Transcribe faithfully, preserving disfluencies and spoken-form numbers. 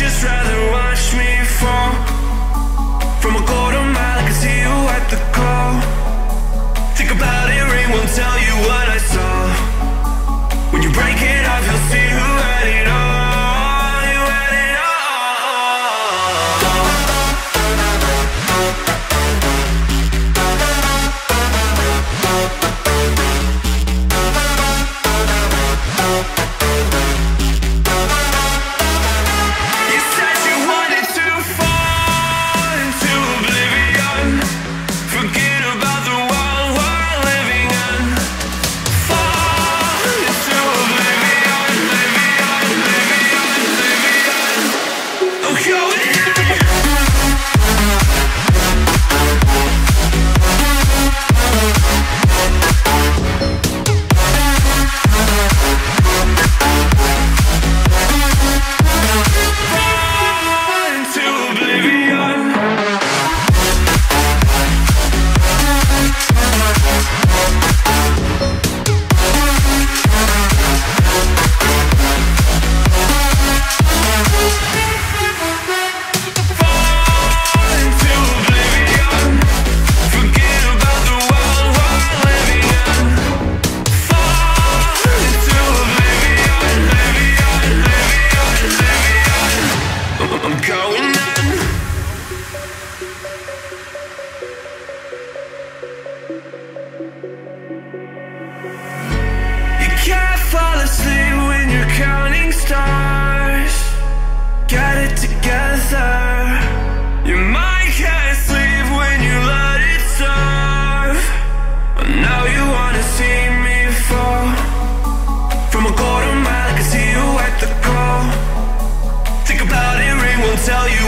just rather watch me fall from a quarter mile. I can see you at the call. Think about it, rain won't tell you what I saw. When you break it off, you'll see who had it all. Tell you